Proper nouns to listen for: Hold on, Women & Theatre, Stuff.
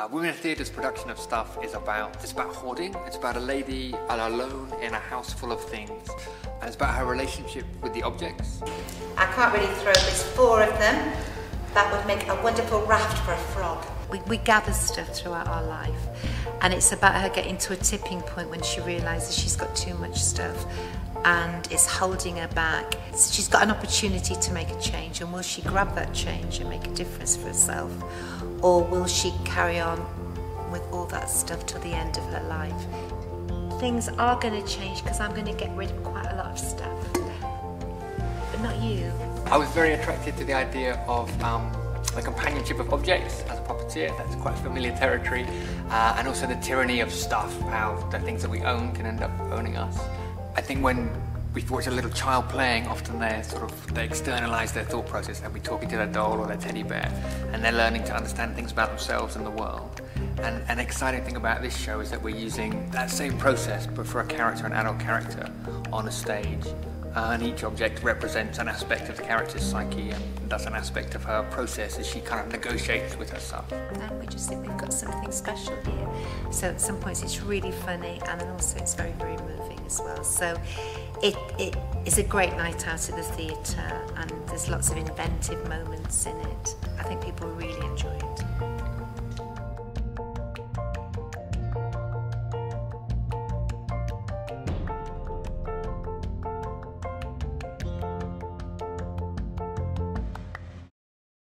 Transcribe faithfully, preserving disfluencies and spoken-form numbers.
Uh, Women in Theatre's production of Stuff is about, it's about hoarding. It's about a lady alone in a house full of things. And it's about her relationship with the objects. I can't really throw, there's four of them. That would make a wonderful raft for a frog. We, we gather stuff throughout our life. And it's about her getting to a tipping point when she realises she's got too much stuff and it's holding her back. So she's got an opportunity to make a change, and will she grab that change and make a difference for herself? Or will she carry on with all that stuff till the end of her life? Things are going to change because I'm going to get rid of quite a lot of stuff, but not you. I was very attracted to the idea of um, the companionship of objects as a puppeteer. That's quite familiar territory, uh, and also the tyranny of stuff, how the things that we own can end up owning us. I think when we watch a little child playing, often they're sort of, they externalise their thought process. They'll be talking to their doll or their teddy bear, and they're learning to understand things about themselves and the world. And an exciting thing about this show is that we're using that same process, but for a character, an adult character, on a stage. Uh, and each object represents an aspect of the character's psyche, and that's an aspect of her process as she kind of negotiates with herself. And we just think we've got something special here. So at some points it's really funny, and then also it's very, very moving as well. So it, it is a great night out at the theatre, and there's lots of inventive moments in it. I think people really enjoy it.